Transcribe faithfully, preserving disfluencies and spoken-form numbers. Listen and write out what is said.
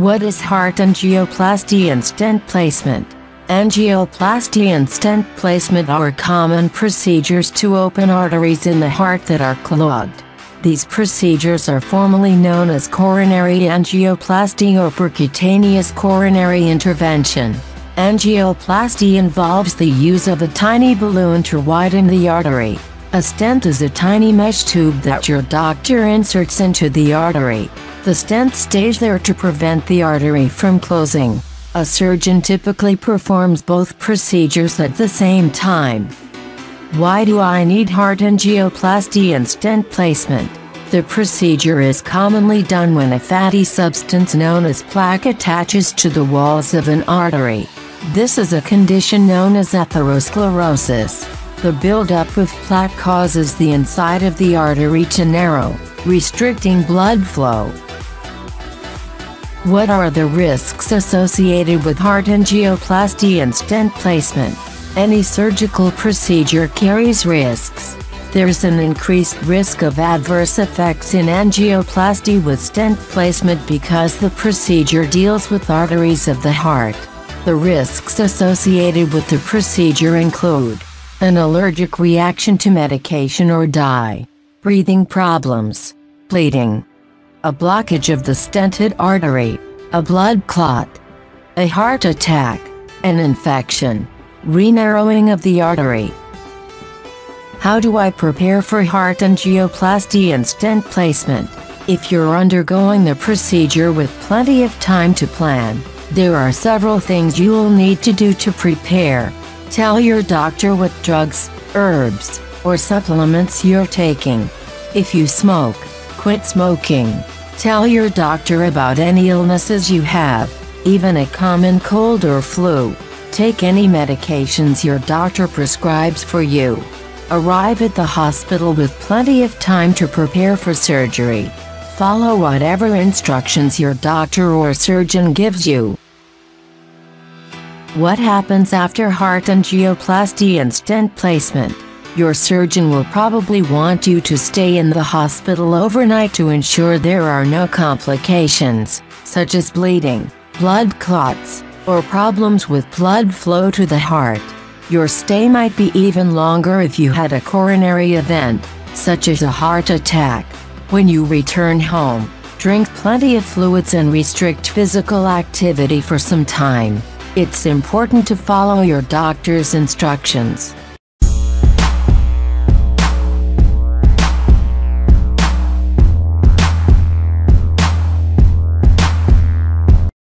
What is heart angioplasty and stent placement? Angioplasty and stent placement are common procedures to open arteries in the heart that are clogged. These procedures are formally known as coronary angioplasty or percutaneous coronary intervention. Angioplasty involves the use of a tiny balloon to widen the artery. A stent is a tiny mesh tube that your doctor inserts into the artery. The stent stays there to prevent the artery from closing. A surgeon typically performs both procedures at the same time. Why do I need heart angioplasty and stent placement? The procedure is commonly done when a fatty substance known as plaque attaches to the walls of an artery. This is a condition known as atherosclerosis. The buildup of plaque causes the inside of the artery to narrow, restricting blood flow. What are the risks associated with heart angioplasty and stent placement? Any surgical procedure carries risks. There's an increased risk of adverse effects in angioplasty with stent placement because the procedure deals with arteries of the heart. The risks associated with the procedure include an allergic reaction to medication or dye, breathing problems, bleeding, a blockage of the stented artery, a blood clot, a heart attack, an infection, re-narrowing of the artery. How do I prepare for heart angioplasty and stent placement? If you're undergoing the procedure with plenty of time to plan, there are several things you'll need to do to prepare. Tell your doctor what drugs, herbs, or supplements you're taking. If you smoke, quit smoking. Tell your doctor about any illnesses you have, even a common cold or flu. Take any medications your doctor prescribes for you. Arrive at the hospital with plenty of time to prepare for surgery. Follow whatever instructions your doctor or surgeon gives you. What happens after heart angioplasty and stent placement? Your surgeon will probably want you to stay in the hospital overnight to ensure there are no complications, such as bleeding, blood clots, or problems with blood flow to the heart. Your stay might be even longer if you had a coronary event, such as a heart attack. When you return home, drink plenty of fluids and restrict physical activity for some time. It's important to follow your doctor's instructions.